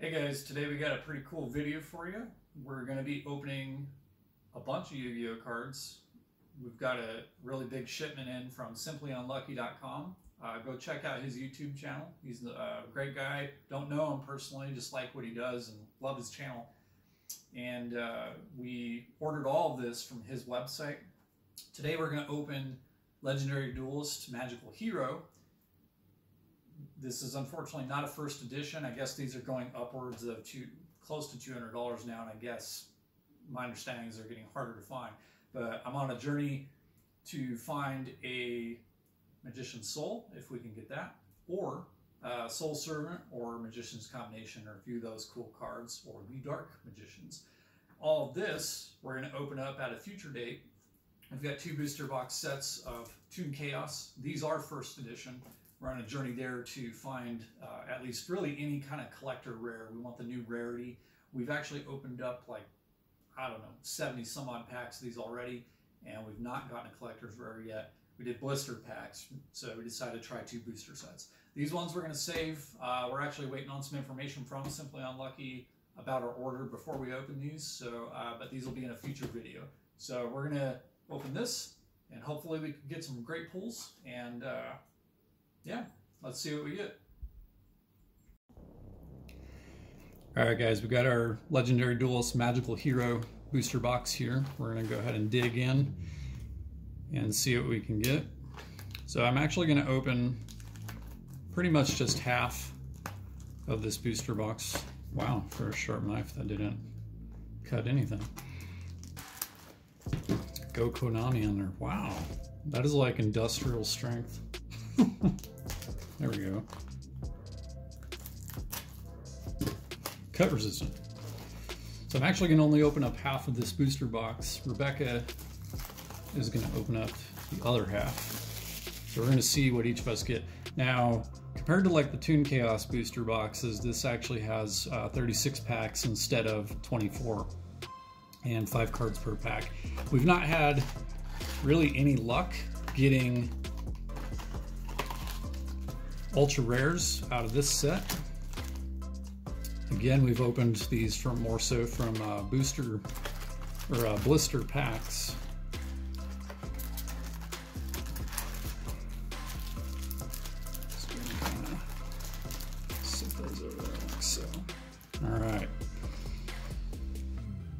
Hey guys, today we got a pretty cool video for you. We're going to be opening a bunch of Yu-Gi-Oh cards. We've got a really big shipment in from simplyunlucky.com. Go check out his YouTube channel. He's a great guy. Don't know him personally, just like what he does and love his channel. And we ordered all of this from his website. Today we're going to open Legendary Duelist Magical Hero. This is unfortunately not a first edition. I guess these are going upwards of close to $200 now, and I guess my understanding is they're getting harder to find. But I'm on a journey to find a Magician's Soul, if we can get that, or Soul Servant, or Magician's Combination, or a few of those cool cards, or the Dark Magicians. All of this we're going to open up at a future date. I've got two booster box sets of Toon Chaos. These are first edition. We're on a journey there to find at least really any kind of collector rare. We want the new rarity. We've actually opened up like, I don't know, 70 some odd packs of these already, and we've not gotten a collector's rare yet. We did blister packs, so we decided to try two booster sets. These ones we're going to save. We're actually waiting on some information from Simply Unlucky about our order before we open these, so but these will be in a future video. So we're going to open this, and hopefully we can get some great pulls, and yeah, let's see what we get. All right, guys, we've got our Legendary Duelist Magical Hero booster box here. We're going to go ahead and dig in and see what we can get. So I'm actually going to open pretty much just half of this booster box. Wow, for a sharp knife, that didn't cut anything. Go Konami on there. Wow, that is like industrial strength. There we go. Cut resistant. So I'm actually going to only open up half of this booster box. Rebecca is going to open up the other half. So we're going to see what each of us get. Now, compared to like the Toon Chaos booster boxes, this actually has 36 packs instead of 24 and 5 cards per pack. We've not had really any luck getting ultra rares out of this set. Again, we've opened these from more so from booster or blister packs. So I'm gonna set those over there like so. All right.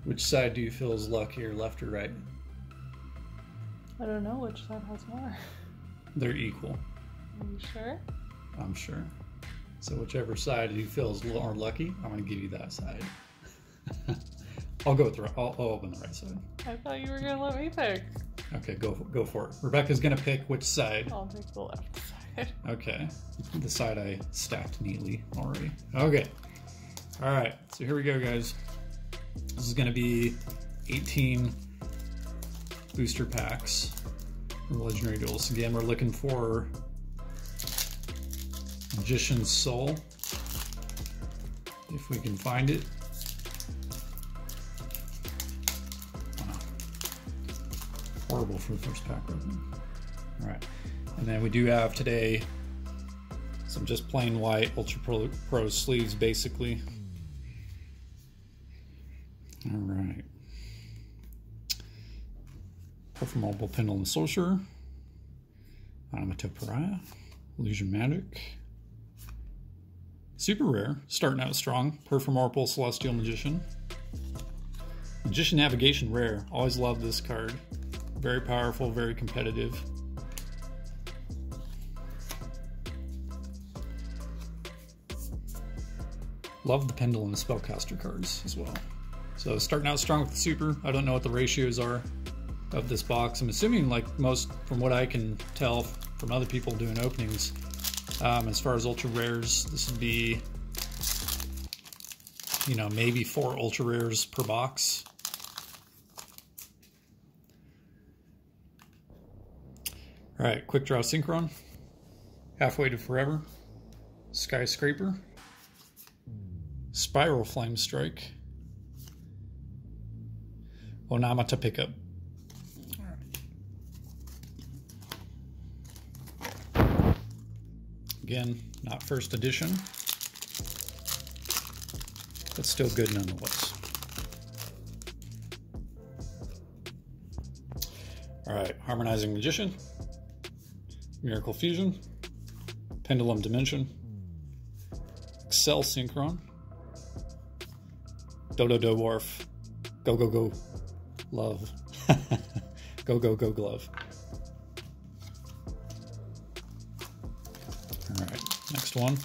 Which side do you feel is luckier, left or right? I don't know which side has more. They're equal. Are you sure? I'm sure. So whichever side you feel is more lucky, I'm going to give you that side. I'll go with the right. I'll open the right side. I thought you were going to let me pick. Okay, go for it. Rebecca's going to pick which side. I'll pick the left side. Okay. The side I stacked neatly already. Okay. All right. So here we go, guys. This is going to be 18 booster packs from Legendary Duels. Again, we're looking for Magician's Soul, if we can find it. Wow. Horrible for the first pack. All right, and then we do have today some just plain white Ultra Pro sleeves, basically. All right, Performable Pendulum Sorcerer, Amato Pariah, Illusion Magic. Super rare, starting out strong. Performable Celestial Magician. Magician Navigation rare. Always loved this card. Very powerful, very competitive. Love the Pendulum Spellcaster cards as well. So starting out strong with the Super. I don't know what the ratios are of this box. I'm assuming like most, from what I can tell from other people doing openings, as far as ultra rares, this would be, you know, maybe 4 ultra rares per box. All right, Quick Draw Synchron, Halfway to Forever, Skyscraper, Spiral Flame Strike, Onamata Pickup. Again, not first edition. That's still good nonetheless. All right, Harmonizing Magician, Miracle Fusion, Pendulum Dimension, Excel Synchron, Dodo Dwarf, Gogogo Glove, Gogogo Glove. All right, next one.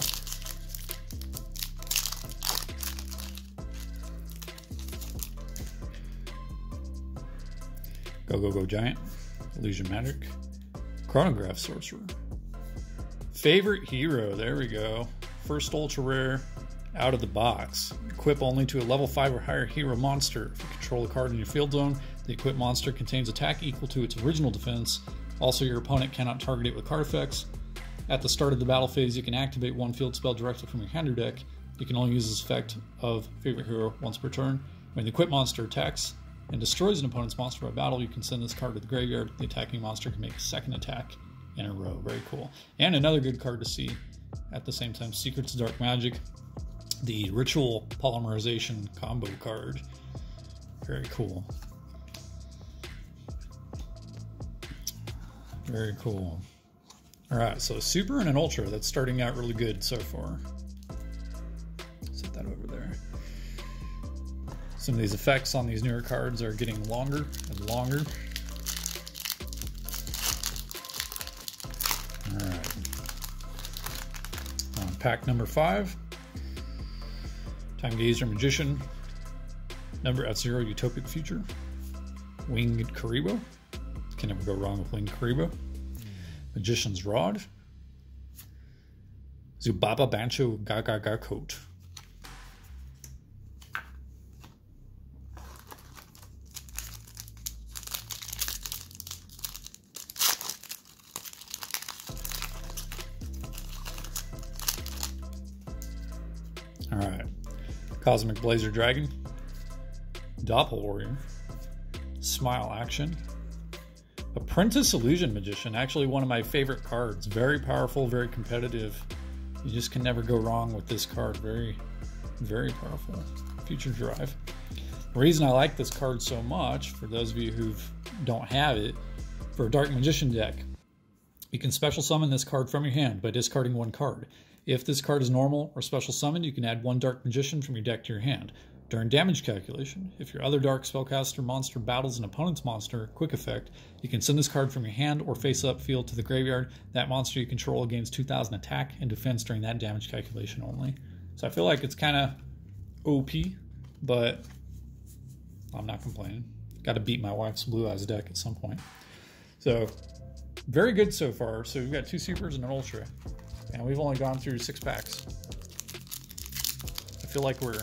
Gogogo Giant, Illusion Magic, Chronograph Sorcerer. Favorite hero, there we go. First ultra rare out of the box. Equip only to a level 5 or higher hero monster. If you control a card in your field zone, the equipped monster contains attack equal to its original defense. Also, your opponent cannot target it with card effects. At the start of the battle phase, you can activate one field spell directly from your hand or deck. You can only use this effect of favorite hero once per turn. When the equipped monster attacks and destroys an opponent's monster by battle, you can send this card to the graveyard. The attacking monster can make a second attack in a row. Very cool. And another good card to see at the same time, Secrets of Dark Magic, the Ritual Polymerization combo card. Very cool. Very cool. All right, so a super and an ultra. That's starting out really good so far. Set that over there. Some of these effects on these newer cards are getting longer and longer. All right. On pack number 5, Time Gazer Magician, Number @ 0 Utopic Future, Winged Kuriboh. Can never go wrong with Winged Kuriboh. Magician's Rod, Zubaba Bancho Gagaga Coat. Cosmic Blazer Dragon, Doppel Warrior, Smile Action, Apprentice Illusion Magician, actually one of my favorite cards. Very powerful, very competitive. You just can never go wrong with this card. Very, very powerful. Future Drive. The reason I like this card so much, for those of you who don't have it, for a Dark Magician deck, you can special summon this card from your hand by discarding one card. If this card is normal or special summoned, you can add one Dark Magician from your deck to your hand. During damage calculation, if your other Dark Spellcaster monster battles an opponent's monster, quick effect, you can send this card from your hand or face-up field to the graveyard. That monster you control gains 2,000 attack and defense during that damage calculation only. So I feel like it's kind of OP, but I'm not complaining. Got to beat my wife's Blue Eyes deck at some point. So very good so far. So we've got two supers and an ultra. And we've only gone through 6 packs. I feel like we're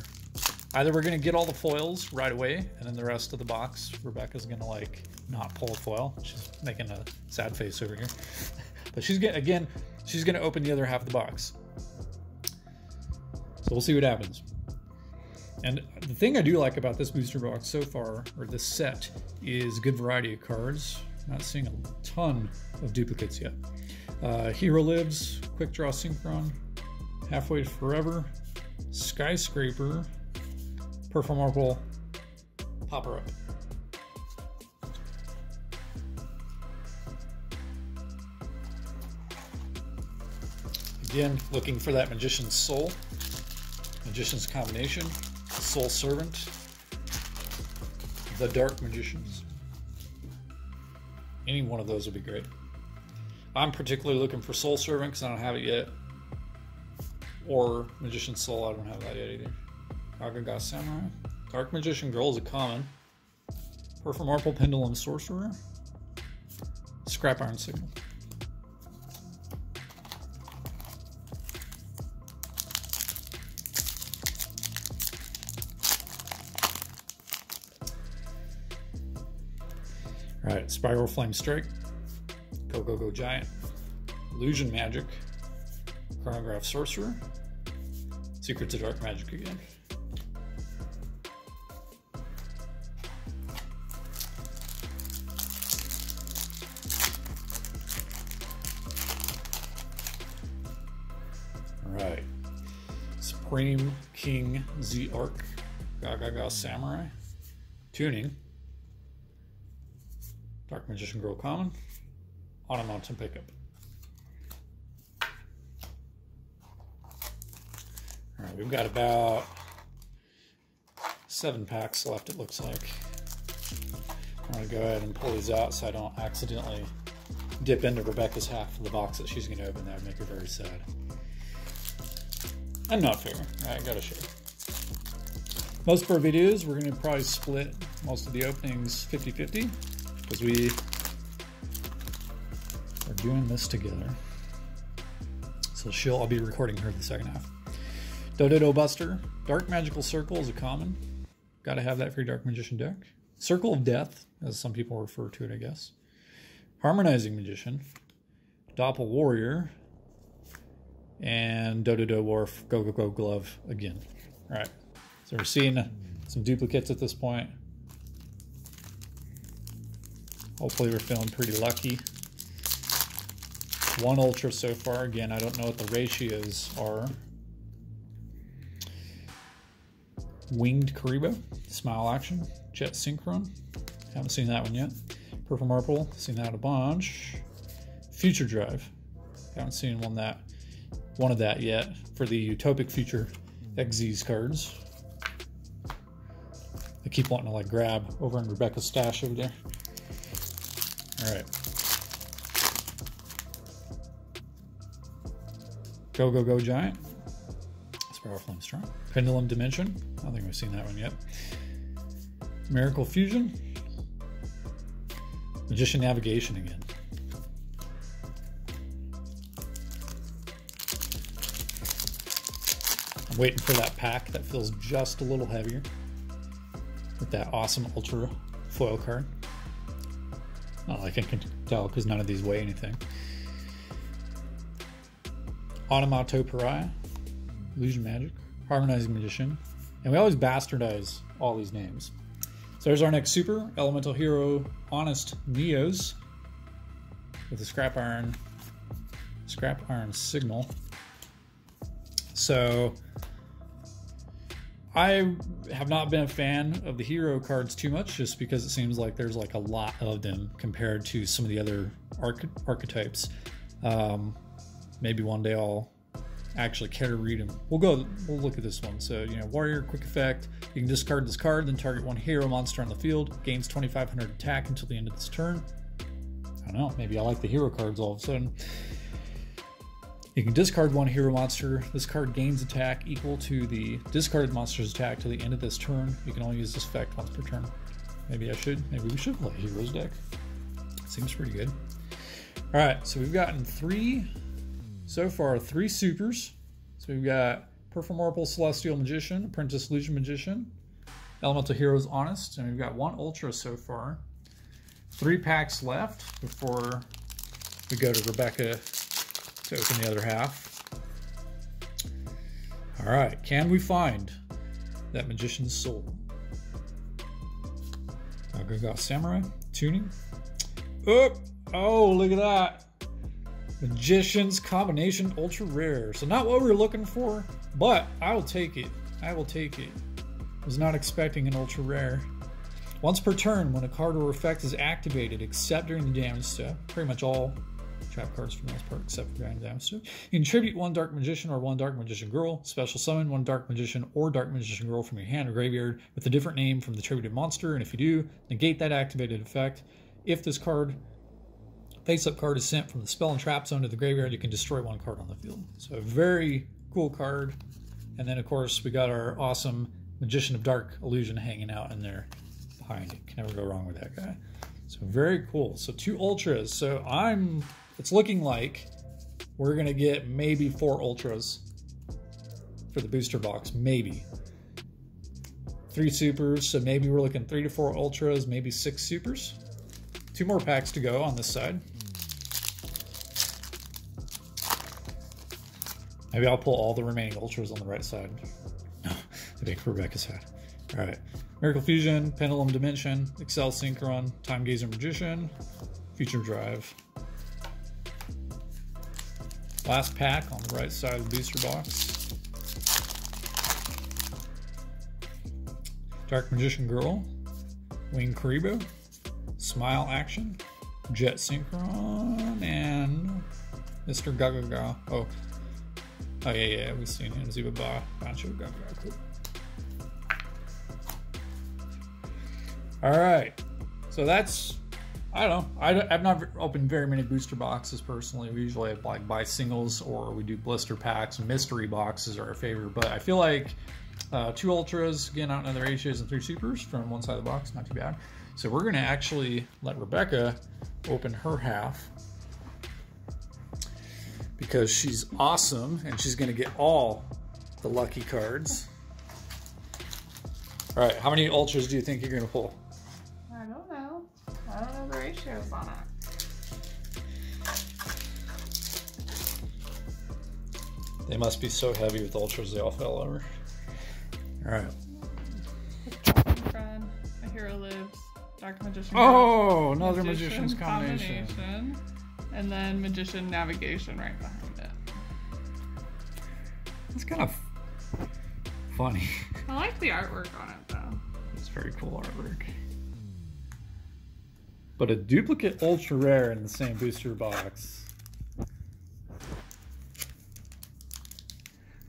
either we're gonna get all the foils right away, and then the rest of the box, Rebecca's gonna like not pull a foil. She's making a sad face over here, but she's gonna, again, she's gonna open the other half of the box. So we'll see what happens. And the thing I do like about this booster box so far, or this set, is good variety of cards. Not seeing a ton of duplicates yet. Hero Lives, Quick Draw Synchron, Halfway to Forever, Skyscraper, Purple Marble, Popper Up. Again, looking for that Magician's Soul, Magician's Combination, Soul Servant, the Dark Magicians. Any one of those would be great. I'm particularly looking for Soul Servant because I don't have it yet. Or Magician's Soul, I don't have that yet either. Gagaga Samurai. Dark Magician Girl is a common. Purple Marble, Pendulum Sorcerer. Scrap Iron Signal. Alright, Spiral Flame Strike. Gogogo Giant, Illusion Magic, Chronograph Sorcerer, Secrets of Dark Magic again. All right, Supreme King Z Orc, Gagaga Samurai, Tuning, Dark Magician Girl Common, Automountain Pickup. All right, we've got about 7 packs left, it looks like. I'm going to go ahead and pull these out so I don't accidentally dip into Rebecca's half of the box that she's going to open. That would make her very sad. And not fair. I got to share. Most of our videos, we're going to probably split most of the openings 50-50 because we are doing this together. So I'll be recording her the second half. Dododo Buster. Dark Magical Circle is a common. Got to have that for your Dark Magician deck. Circle of Death, as some people refer to it, I guess. Harmonizing Magician, Doppel Warrior, and Dododo Wharf, Gogogo Glove again. All right, so we're seeing some duplicates at this point. Hopefully we're feeling pretty lucky. 1 Ultra so far. Again, I don't know what the ratios are. Winged Kuriboh, Smile Action, Jet Synchron, haven't seen that one yet. Purple Marple, seen that a bunch. Future Drive, haven't seen one of that yet for the Utopic Future XZ's cards. I keep wanting to like grab over in Rebecca's stash over there. All right. Gogogo Giant, Spiral Flame Strike, Pendulum Dimension. I don't think we've seen that one yet. Miracle Fusion, Magician Navigation again. I'm waiting for that pack that feels just a little heavier with that awesome Ultra foil card. Not like I can tell because none of these weigh anything. Automato Pariah, Illusion Magic, Harmonizing Magician, and we always bastardize all these names. So there's our next super, Elemental Hero Honest Neos with the Scrap Iron Signal. So I have not been a fan of the hero cards too much just because it seems like there's like a lot of them compared to some of the other archetypes. Maybe one day I'll actually care to read them. We'll look at this one. So, you know, Warrior, quick effect. You can discard this card, then target 1 hero monster on the field. Gains 2,500 attack until the end of this turn. I don't know, maybe I like the hero cards all of a sudden. You can discard 1 hero monster. This card gains attack equal to the discarded monster's attack till the end of this turn. You can only use this effect once per turn. Maybe we should play Heroes deck. Seems pretty good. All right, so we've gotten three supers. So we've got Purple Marple Celestial Magician, Apprentice Illusion Magician, Elemental Heroes Honest, and we've got 1 Ultra so far. 3 packs left before we go to Rebecca to open the other half. All right, can we find that Magician's Soul? Gagaga Samurai, Tuning. Oh, look at that. Magician's Combination Ultra Rare. So not what we were looking for, but I will take it. I will take it. I was not expecting an Ultra Rare. Once per turn, when a card or effect is activated, except during the damage step, pretty much all trap cards for the most part, except for during the damage step, you can tribute 1 Dark Magician or 1 Dark Magician Girl, special summon 1 Dark Magician or Dark Magician Girl from your hand or graveyard with a different name from the tributed monster, and if you do, negate that activated effect. If this card... face-up card is sent from the spell and trap zone to the graveyard, you can destroy 1 card on the field. So a very cool card. And then, of course, we got our awesome Magician of Dark Illusion hanging out in there behind it. Can never go wrong with that guy. So very cool. So 2 Ultras. So it's looking like we're going to get maybe 4 Ultras for the booster box. Maybe. 3 Supers. So maybe we're looking 3 to 4 Ultras, maybe 6 Supers. 2 more packs to go on this side. Maybe I'll pull all the remaining Ultras on the right side. No, I think Rebecca's had. All right. Miracle Fusion, Pendulum Dimension, Excel Synchron, Time Gazer Magician, Future Drive. Last pack on the right side of the booster box. Dark Magician Girl, Winged Kuriboh, Smile Action, Jet Synchron, and Mr. Gogogo. Oh yeah, we've seen him. Zubaba Bancho, Gogogo. Cool. All right, so that's, I don't know. I've not opened very many booster boxes personally. We usually have like buy singles or we do blister packs. Mystery boxes are our favorite, but I feel like 2 ultras, again, out in other ratios, and 3 supers from one side of the box, not too bad. So we're gonna actually let Rebecca open her half because she's awesome and she's gonna get all the lucky cards. All right, how many ultras do you think you're gonna pull? I don't know the ratios on it. They must be so heavy with ultras, they all fell over. All right. A Hero Lives, Dark Magician. Oh, another Magician's Combination. And then Magician Navigation right behind it. It's kind of funny. I like the artwork on it though. It's very cool artwork. But a duplicate ultra rare in the same booster box.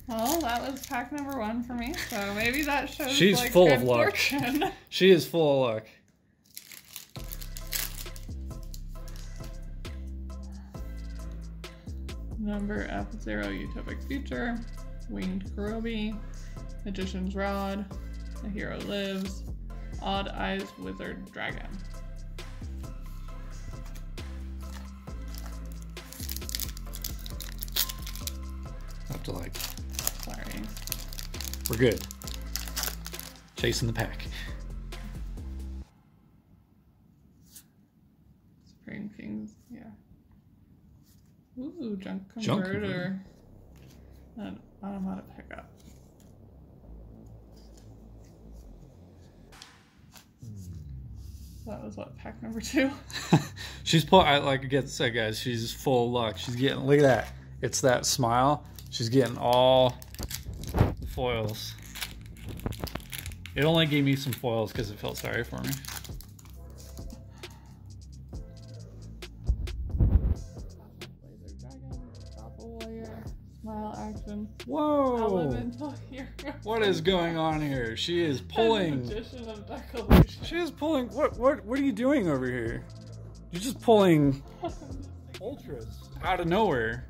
Well, that was pack number 1 for me, so maybe that shows she's like full of luck. She is full of luck. Number F0, Utopic Future, Winged Kuriboh, Magician's Rod, The Hero Lives, Odd Eyes Wizard Dragon. To like, sorry, we're good. Chasing the pack. Supreme Kings, yeah. Ooh, junk converter. An automatic pickup. That was what, pack number 2. She's pull. Like I said, guys, she's full luck. She's getting. Look at that. It's that smile. She's getting all the foils. It only gave me some foils because it felt sorry for me. Laser Dragon, Doppel Warrior, Smile Action. Whoa! What is going on here? She is pulling. She is pulling. What are you doing over here? You're just pulling ultras out of nowhere.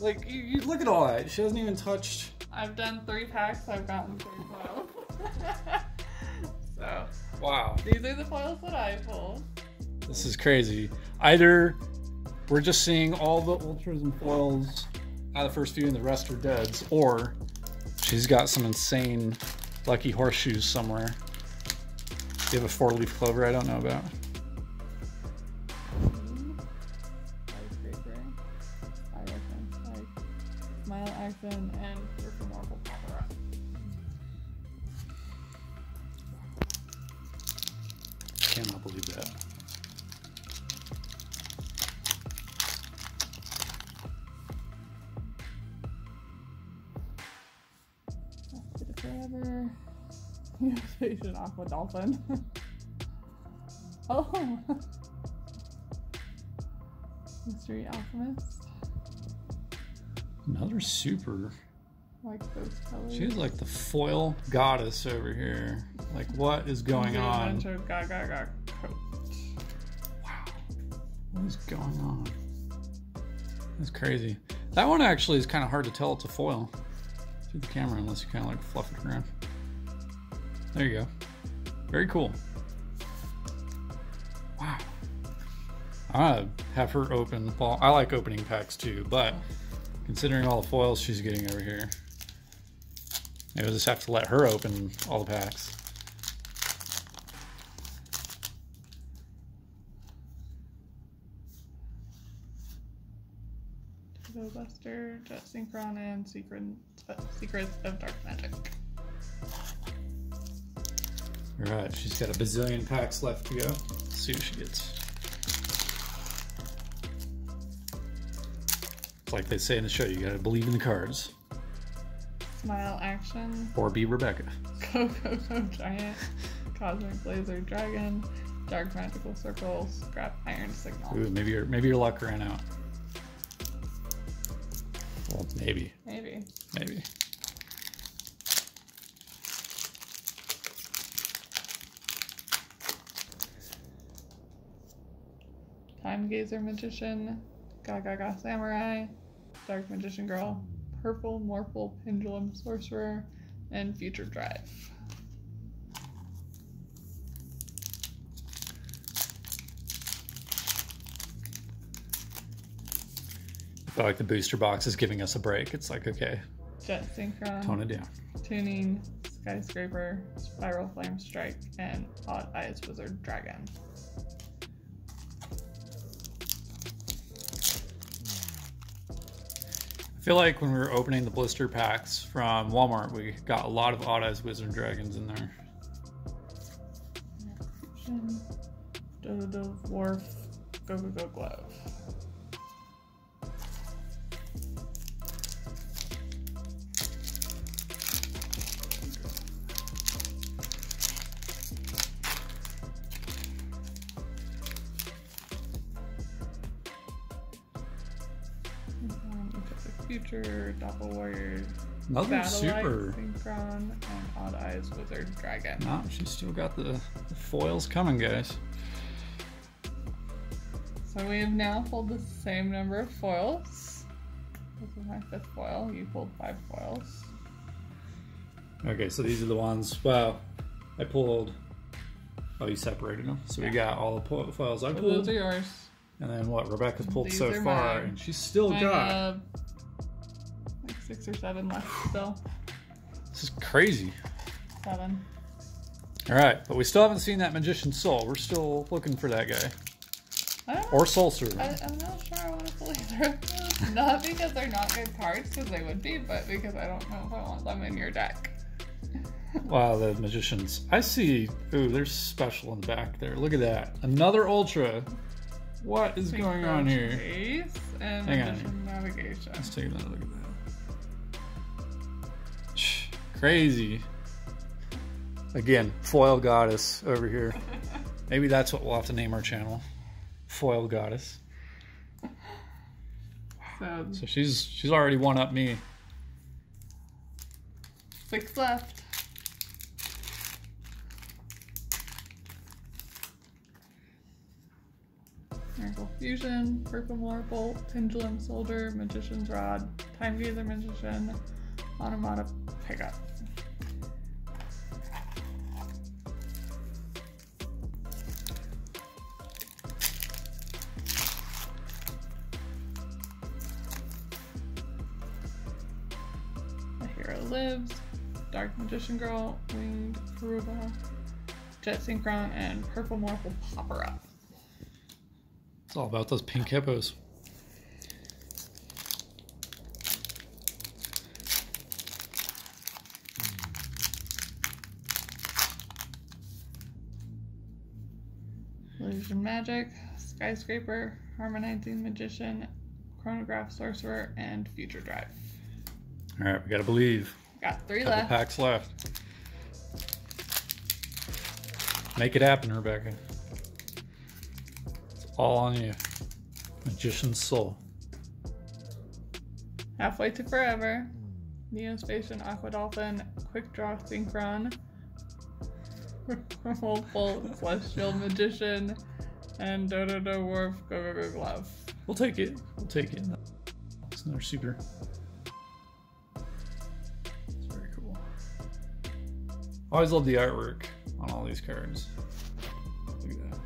Like, you look at all that. She hasn't even touched. I've done 3 packs. I've gotten 3 foils. So. Wow. These are the foils that I pulled. This is crazy. Either we're just seeing all the ultras and foils out of the first few and the rest are deads, or she's got some insane lucky horseshoes somewhere. They have a 4-leaf clover I don't know about. And for Marvel power up. Cannot believe that. Halfway to Forever. Station Aqua Dolphin. Oh! Mystery Alchemist. Another super. Like those colors. She's like the foil goddess over here. Like, what is going on? Gagaga coat. Wow. What is going on? That's crazy. That one actually is kind of hard to tell it's a foil through the camera unless you kind of like fluff it around. There you go. Very cool. Wow. I'll have her open. Well, I like opening packs too, but. Considering all the foils she's getting over here. Maybe we'll just have to let her open all the packs. Turbo Buster, Jet Synchron, and Secrets of Dark Magic. Alright, she's got a bazillion packs left to go. Let's see what she gets. Like they say in the show, you gotta believe in the cards. Smile Action. 4B Rebecca. Gogogo Giant. Cosmic Laser Dragon. Dark Magical Circle. Scrap Iron Signal. Ooh, maybe your luck ran out. Well, maybe. Maybe. Maybe. Time Gazer Magician, Gagaga Samurai, Dark Magician Girl, Purple Morphle Pendulum Sorcerer, and Future Drive. I feel like the booster box is giving us a break. It's like, okay. Jet Synchron. Tone it down. Tuning, Skyscraper, Spiral Flame Strike, and Odd Eyes Wizard Dragon. I feel like when we were opening the blister packs from Walmart, we got a lot of Odd Eyes Wizard Dragons in there. Dodo Dwarf, Gogogo Glove. Future, Doppel Warrior, Satellite, super. Synchron, and Odd Eyes Wizard Dragon. No, she's still got the foils coming, guys. So we have now pulled the same number of foils. This is my 5th foil. You pulled 5 foils. Okay, so these are the ones. Well, I pulled. Oh, you separated them. So yeah. We got all the foils I pulled. Those are yours. And then what Rebecca's pulled these so far, mine. And she's still got 6 or 7 left still. This is crazy. 7. All right, but we still haven't seen that Magician's Soul. We're still looking for that guy. I don't know. Or Soul Servant. I'm not sure I want to pull either. Not because they're not good cards, because they would be, but because I don't know if I want them in your deck. Wow, the Magicians. I see. Ooh, they're special in the back there. Look at that. Another Ultra. What is going on here? Ace and Magician Navigation. Let's take another look at that. Crazy. Again, Foil Goddess over here. Maybe that's what we'll have to name our channel. Foil Goddess. So she's already one up me. 6 left. Miracle Fusion, Purple Morphle, Pendulum Soldier, Magician's Rod, Time Gazer Magician, Automata Pickup. The Hero Lives, Dark Magician Girl, Winged Kuriboh, Jet Synchron, and Purple Morphle Popper Up. It's all about those pink hippos. Illusion Magic, Skyscraper, Harmonizing Magician, Chronograph Sorcerer, and Future Drive. All right, we gotta believe. Got 3 left. Couple packs left. Make it happen, Rebecca. It's all on you. Magician's Soul. Halfway to Forever, Neospacian Aqua Dolphin, Quick Draw Synchron, Purple Celestial Magician, and Dodo Dwarf Gogogo Glove. We'll take it. We'll take it. It's another super. It's very cool. Always love the artwork on all these cards. Look at that.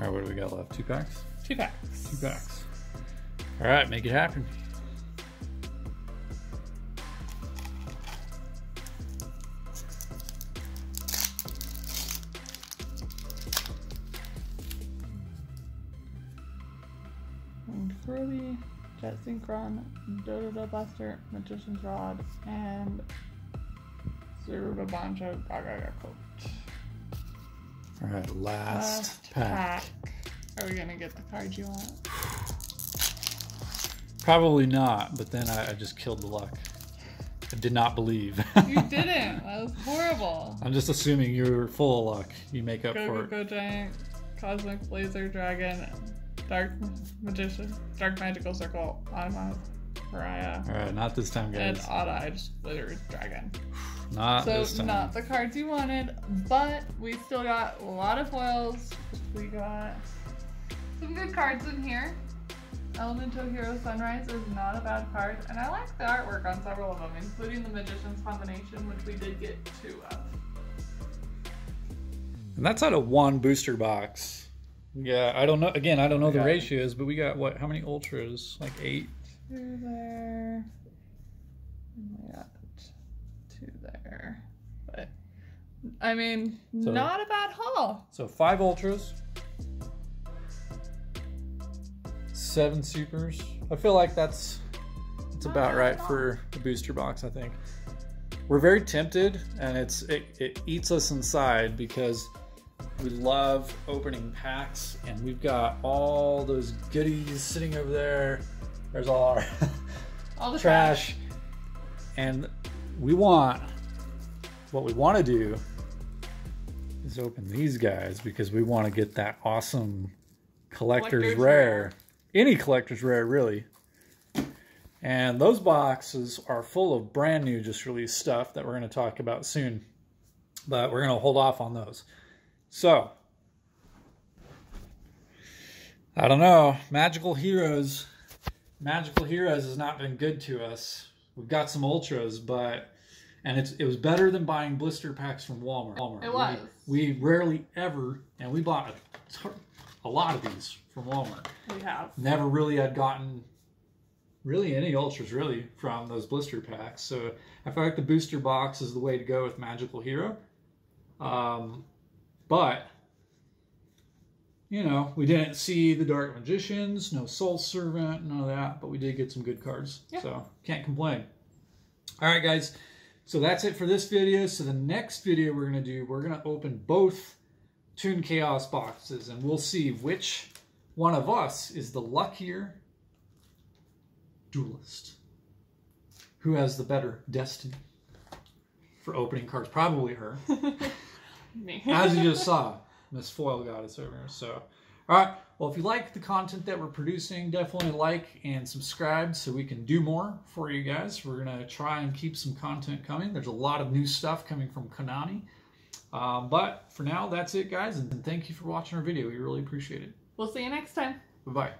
All right, what do we got left? 2 packs? 2 packs. 2 packs. All right, make it happen. Ruby, Jet Synchron, Dodo Buster, Magician's Rod, and Zubaba Bancho, Gagaga Coat. Alright, last pack. Are we gonna get the card you want? Probably not, but then I just killed the luck. I did not believe. You didn't. That was horrible. I'm just assuming you're full of luck. You make up for it. Gogogo Giant, Cosmic Laser Dragon, Dark Magician, Dark Magical Circle, Automatic Pariah. Alright, not this time, guys. And Odd-Eye Laser Dragon. Not this time. So, not the cards you wanted, but we still got a lot of foils. We got some good cards in here. Elemental Hero Sunrise is not a bad card, and I like the artwork on several of them, including the Magician's Combination, which we did get 2 of. And that's out of 1 booster box. Yeah, I don't know. Again, I don't know the ratios, but we got what? How many ultras? Like 8? 2 there. And we got 2 there. But I mean, so, not a bad haul. So 5 ultras. 7 supers. I feel like that's about right for the booster box. I think we're very tempted, and it eats us inside because we love opening packs, and we've got all those goodies sitting over there. There's all our all the trash, and we want what we want to do is open these guys because we want to get that awesome collector's rare. Any collector's rare, really. And those boxes are full of brand new just released stuff that we're going to talk about soon, but we're going to hold off on those. So I don't know, Magical Heroes has not been good to us. We've got some ultras, but it was better than buying blister packs from Walmart. It was. We rarely ever, and we bought a lot of these from Walmart. We have. Never really had gotten really any ultras really from those blister packs. So I feel like the booster box is the way to go with Magical Hero. But, you know, we didn't see the Dark Magicians, no Soul Servant, none of that, but we did get some good cards. Yeah. So can't complain. All right, guys. So that's it for this video. So the next video we're going to do, we're going to open both Toon Chaos boxes, and we'll see which one of us is the luckier duelist, who has the better destiny for opening cards. Probably her. Me. As you just saw, Miss Foil got us over. So, all right. Well, if you like the content that we're producing, definitely like and subscribe so we can do more for you guys. We're going to try and keep some content coming. There's a lot of new stuff coming from Konami. But for now, that's it, guys, and thank you for watching our video. We really appreciate it. We'll see you next time. Bye-bye.